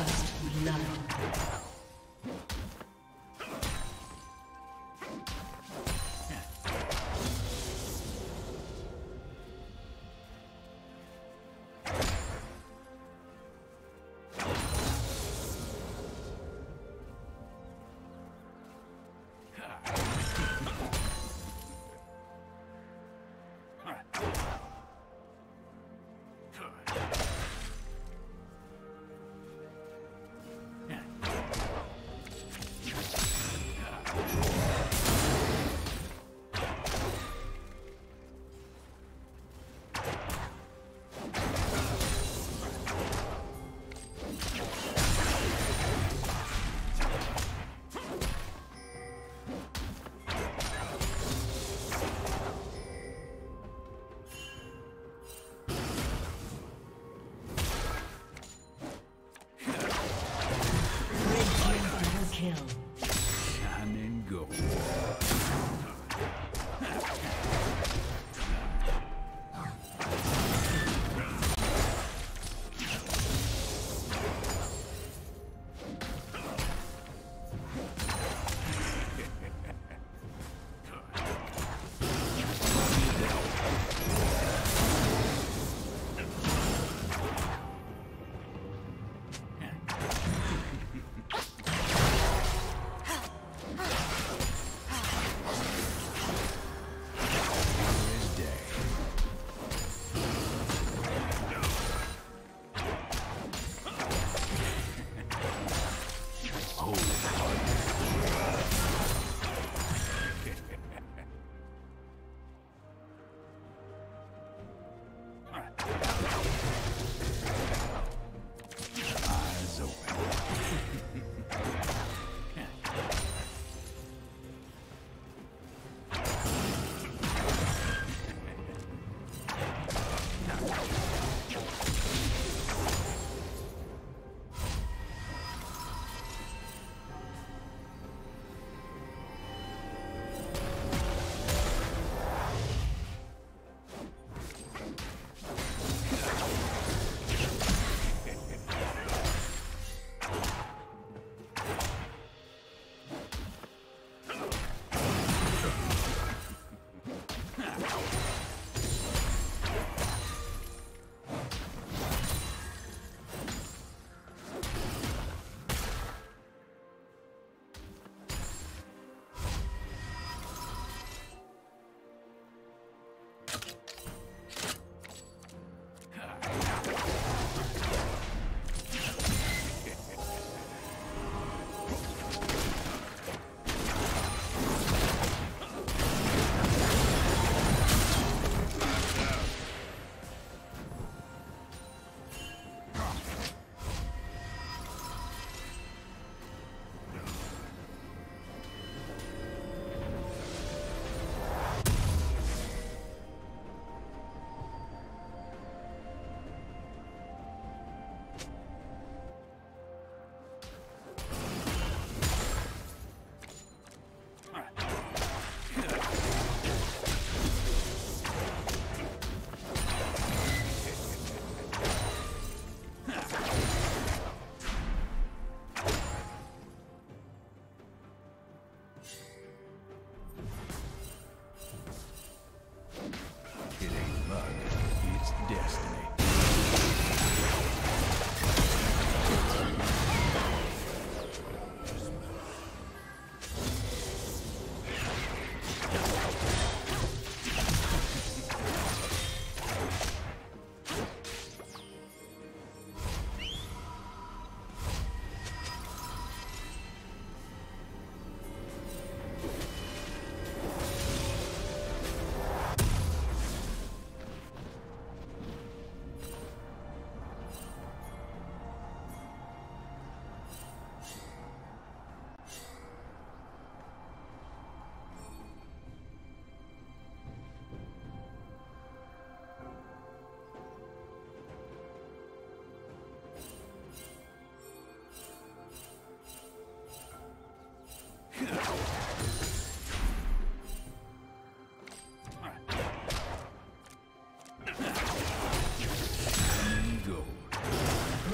First love.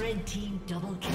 Red team double kill.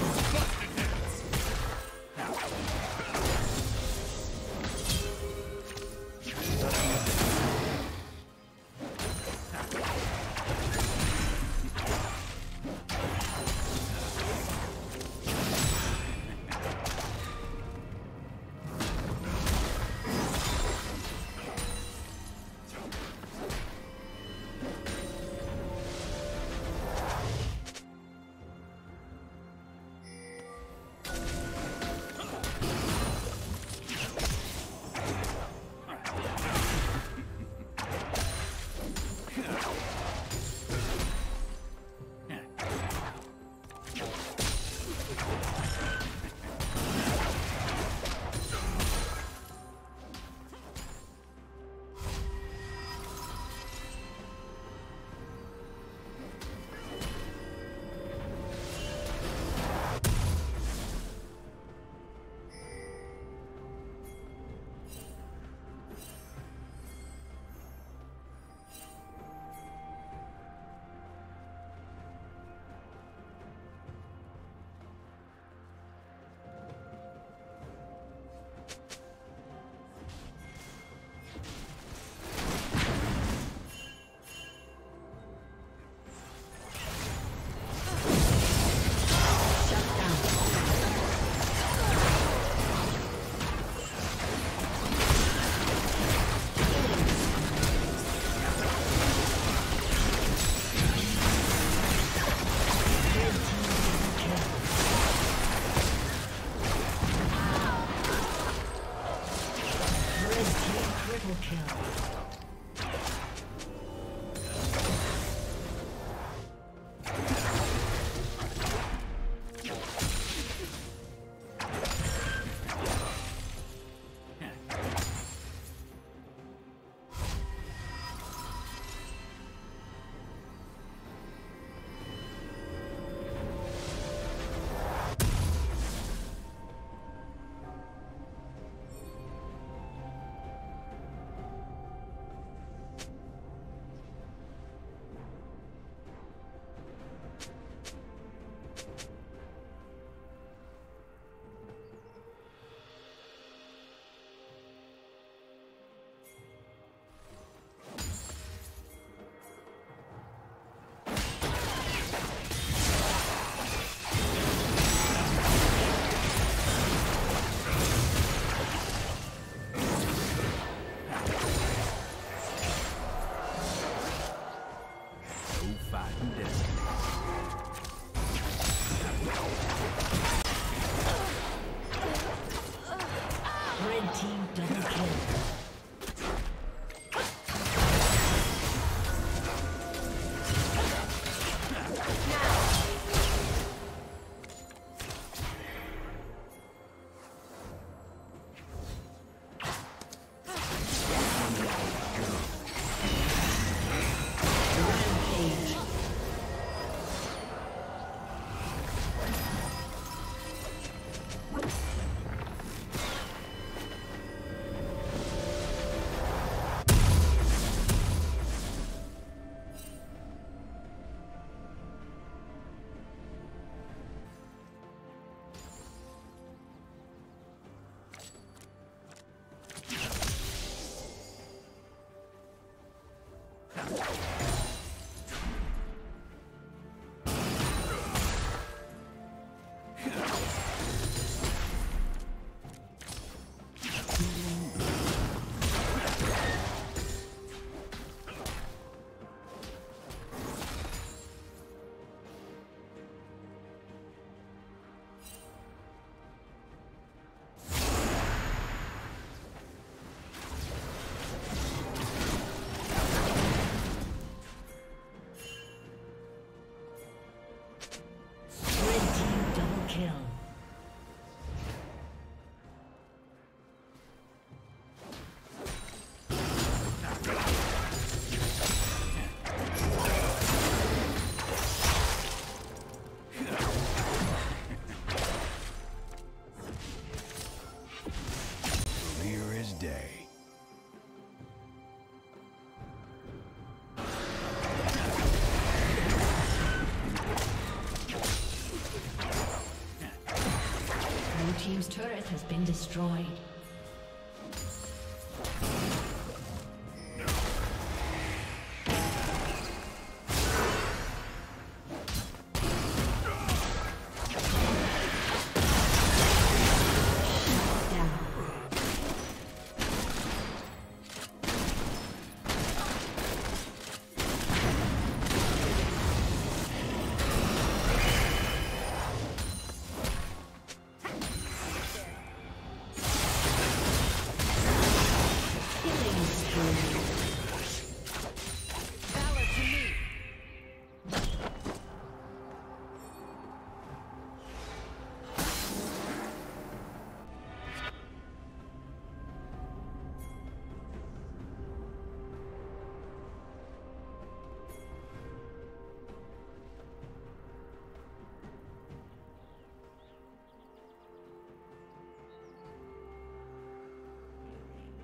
team's turret has been destroyed.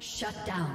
Shut down.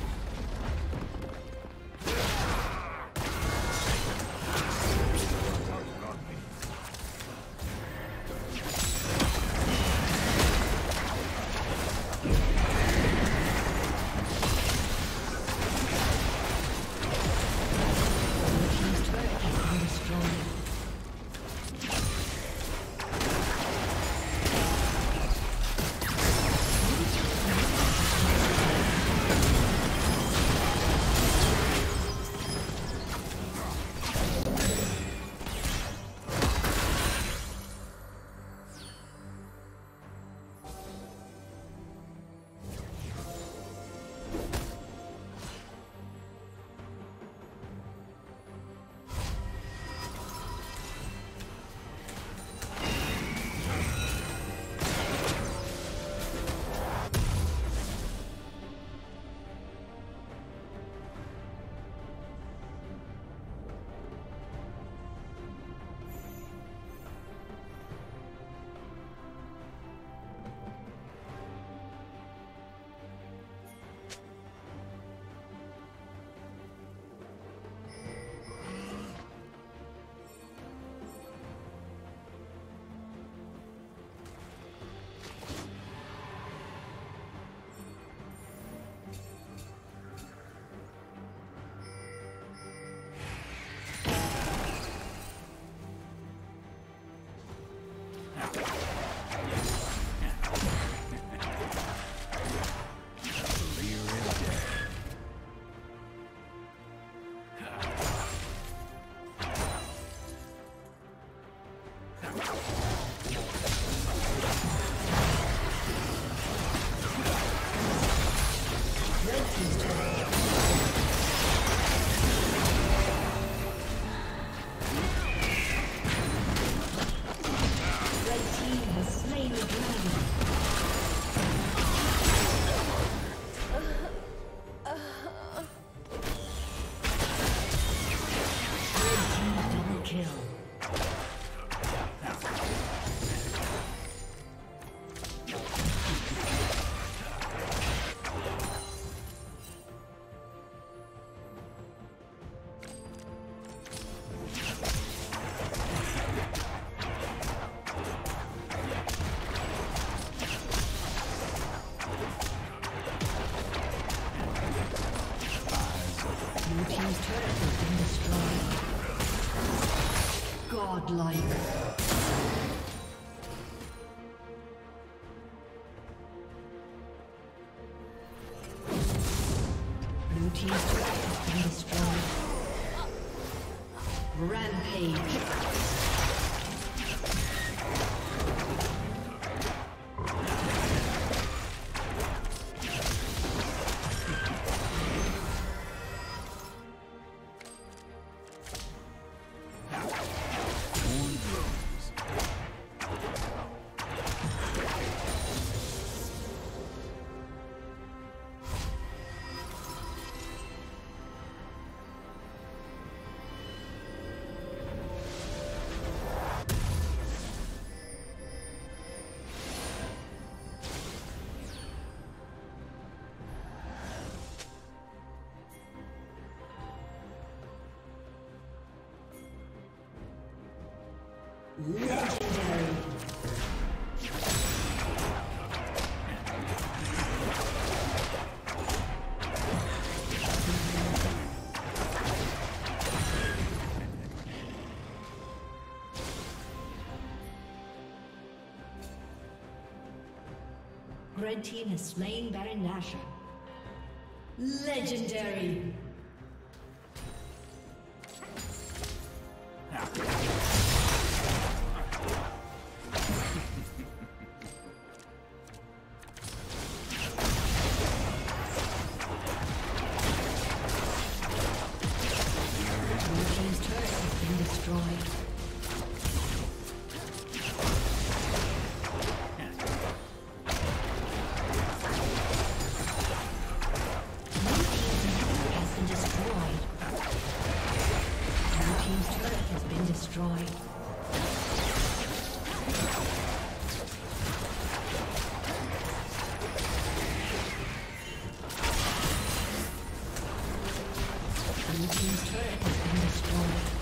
Yeah. Red team has slain Baron Nashor. Legendary. Blue team's turret has been destroyed.